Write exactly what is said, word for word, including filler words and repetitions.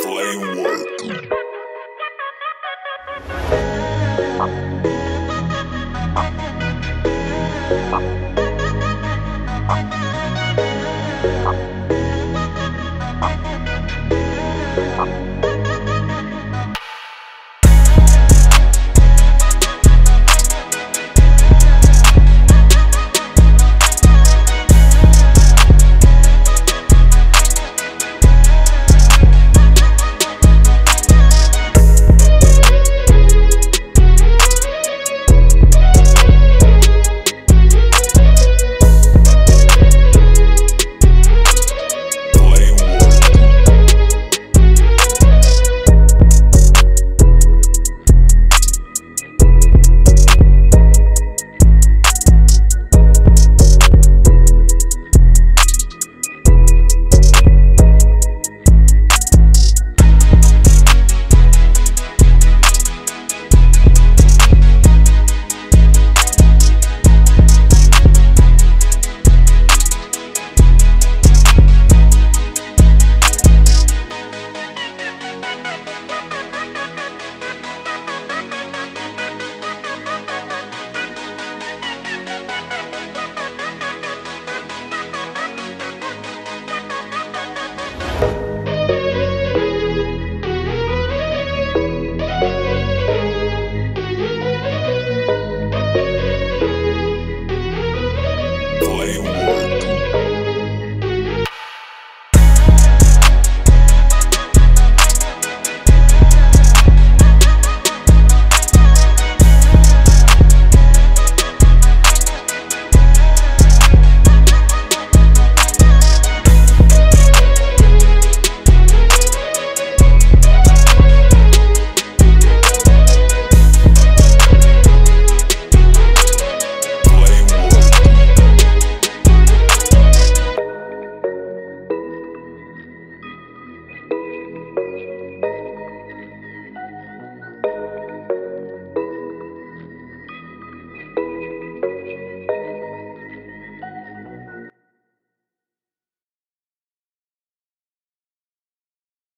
Play work.